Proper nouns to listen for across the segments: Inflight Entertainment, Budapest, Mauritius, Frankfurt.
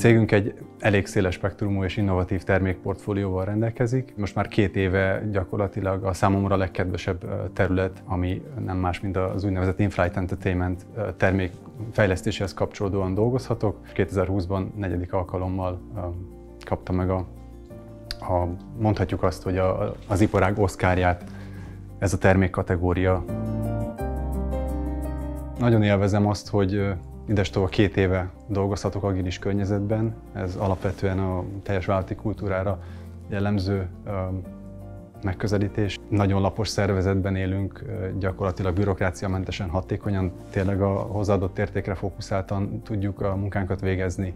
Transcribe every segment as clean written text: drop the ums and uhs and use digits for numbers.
Cégünk egy elég széles spektrumú és innovatív termékportfólióval rendelkezik. Most már 2 éve gyakorlatilag a számomra legkedvesebb terület, ami nem más, mint az úgynevezett Inflight Entertainment termékfejlesztéséhez kapcsolódóan dolgozhatok. 2020-ban 4. alkalommal kapta meg mondhatjuk azt, hogy az iparág oszkárját ez a termékkategória. Nagyon élvezem azt, hogy idestova 2 éve dolgozhatok agilis környezetben. Ez alapvetően a teljes vállalati kultúrára jellemző megközelítés. Nagyon lapos szervezetben élünk, gyakorlatilag bürokráciamentesen, hatékonyan, tényleg a hozzáadott értékre fókuszáltan tudjuk a munkánkat végezni.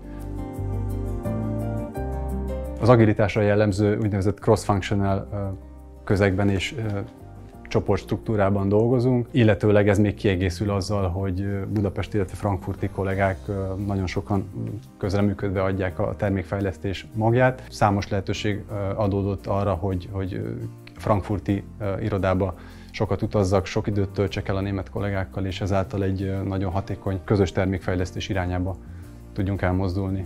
Az agilitásra jellemző úgynevezett cross-functional közegben és csoportstruktúrában dolgozunk, illetőleg ez még kiegészül azzal, hogy Budapest, illetve frankfurti kollégák nagyon sokan közreműködve adják a termékfejlesztés magját. Számos lehetőség adódott arra, hogy frankfurti irodába sokat utazzak, sok időt töltsek el a német kollégákkal, és ezáltal egy nagyon hatékony közös termékfejlesztés irányába tudjunk elmozdulni.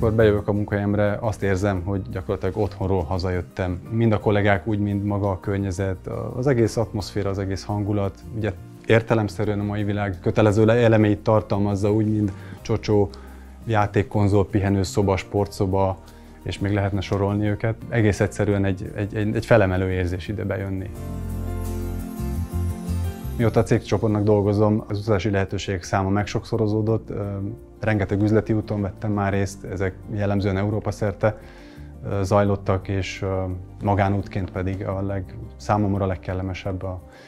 Amikor bejövök a munkahelyemre, azt érzem, hogy gyakorlatilag otthonról hazajöttem. Mind a kollégák, úgy, mind maga a környezet, az egész atmoszféra, az egész hangulat. Ugye értelemszerűen a mai világ kötelező elemeit tartalmazza, úgy, mint csocsó, játékkonzol, pihenőszoba, sportszoba, és még lehetne sorolni őket. Egész egyszerűen egy felemelő érzés ide bejönni. Mióta a cégcsoportnak dolgozom, az utazási lehetőségek száma megsokszorozódott. Rengeteg üzleti úton vettem már részt, ezek jellemzően Európa szerte zajlottak, és magánútként pedig számomra a legkellemesebb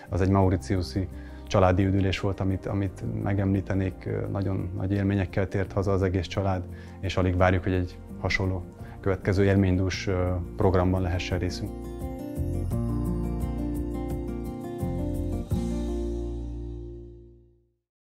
az egy mauritiuszi családi üdülés volt, amit megemlítenék. Nagyon nagy élményekkel tért haza az egész család, és alig várjuk, hogy egy hasonló következő élménydús programban lehessen részünk.